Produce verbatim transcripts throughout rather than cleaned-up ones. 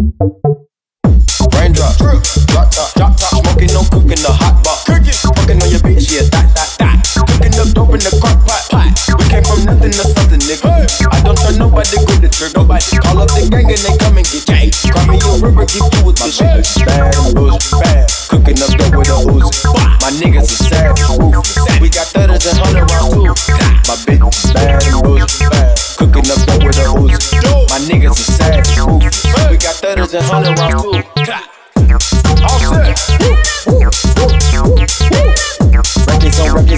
Raindrop, drop top, drop top, smoking no cook in the hot box. Fucking on your bitch, yeah, that, that, that. Cooking up dope in the crock pot, pot. We came from nothing to something, nigga. I don't try nobody, good to trick nobody. Call up the gang and they come and get janked. Call me your river, get you with this shit. Bad and Boujee, bad. Cooking up dope with a Uzi. My niggas are sad, ruthless. We got thudders and hundred rounds too. My bitch is bad and Boujee, bad. Cooking up dope with a Uzi. My niggas are sad, ruthless. We got thudders and hundred rounds too. All set.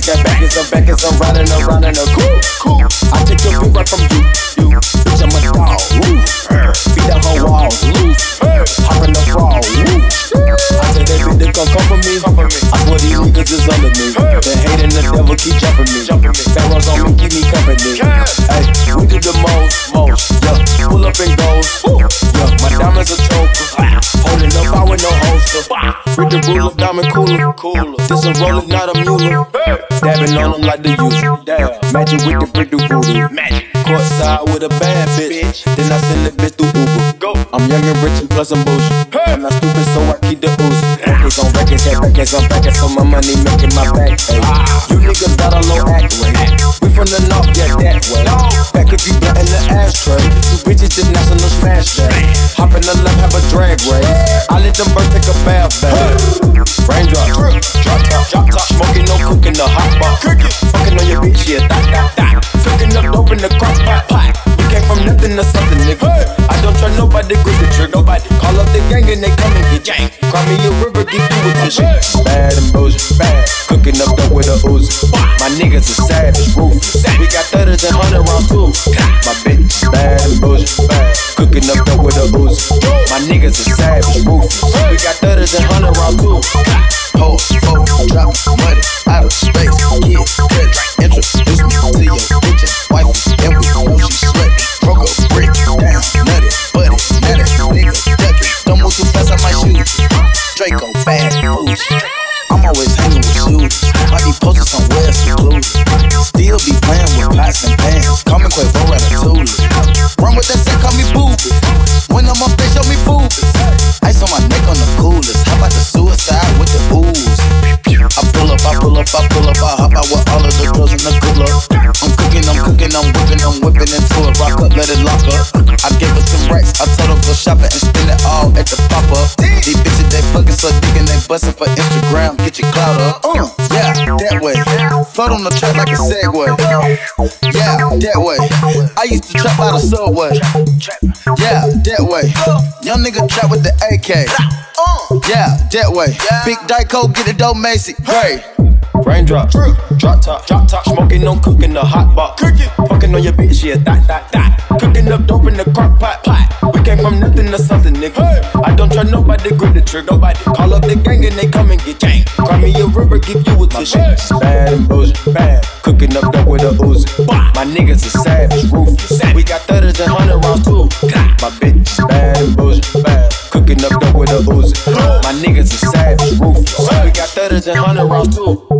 I'm back as I'm riding around in a cool, cool. I take your beat right from you, you. Bitch, I'm a dog, woo. Beat that whole wall, woo. Hop in the fall, woo. I said that bitch, they gon' come for me. I swear these niggas is under me. The hate and the devil keep jumping me. That runs on me, keep me company. Hey, we do the most, most. Yeah, pull up and goes. Yeah, my diamonds are choker. Holding up, I with no holster. With the rule of diamond cooler, cooler. This a roller, not a mule. Dabbing on them like the usual. Damn. Magic with the brick do voodoo. Magic. Courtside with a bad bitch. Then I send the bitch through Uber. Go. I'm young and rich and plus I'm bougie. Hey. I'm not stupid, so I keep the ooze. Focus on records, that records, I'm back, so my money making my back. Hey. Ah. You niggas got a low act rate. We from the north, yeah, that way. No. Back if you got in the ashtray. Two bitches just national smash that. Hop in the left, have a drag race. I let them birds take a bath back. Hey. Raindrop, drop top, drop top, smoking no cook in the hot. Fucking on your bitch, yeah, that, that, that. Cooking up dope in the crock pot, pot. We came from nothing to something, nigga. I don't try nobody, good to trick nobody. Call up the gang and they come and get janked. Cry me a river, get you with this shit. Bad and Boujee, bad. Cooking up dope with a Uzi. My niggas are savage, ruthless. We got thudders and hundred rounds too. My bitch, bad and Boujee, bad. Cooking up dope with a Uzi. My niggas are savage, ruthless. We got thudders and hundred rounds too. Hoes, folks, drop money out of space. Yeah, cuz introduce me to your bitches, wifey, and we know she slut. Broke a brick, down, nutty, buddy, nutty, nigga, ducky. Don't move too fast, I might shoot you. Draco, bad, Boujee. I'm always hanging with shooters. I be posted somewhere secluded. Still be playing with pots and pans. Call me Quavo at a tool. Run with that set, call me boobies. When I'm up, they show me boobies. Ice on my neck on the coolest. How about the suicide with the ooze? I pull up, I pull up, I pull up, I hop out with all of the girls in the cooler. I'm cooking, I'm cooking, I'm whipping, I'm whipping into a rock up, let it lock up. I gave her some racks, I told her go shopping and spend it all at the pop up. These bitches, they fucking so dick and they bustin' for Instagram, get your clout up. Uh, yeah, that way. Float on the track like a Segway. Yeah, that way. I used to trap out of Subway. Yeah, that way. Young nigga trap with the A K. Yeah, that way. Big Dyco, get it dope, Macy. Hey. Raindrop, drip, drop top, drop top, smoking no cook in the hot box. Fucking on your bitch, yeah, that, that, that. Cooking up dope in the crock pot, pot. We came from nothing to something, nigga. I don't try nobody, good to trick nobody. Call up the gang and they come and get janked. Cry me a river, give you a tissue. Bad and Boujee, bad. Cooking up dope with a Uzi. My niggas are savage, ruthless. We got thudders and hundred rounds too. My bitch, bad and Boujee, bad. Cooking up dope with a Uzi. My niggas are savage, ruthless. We got thudders and hundred rounds too.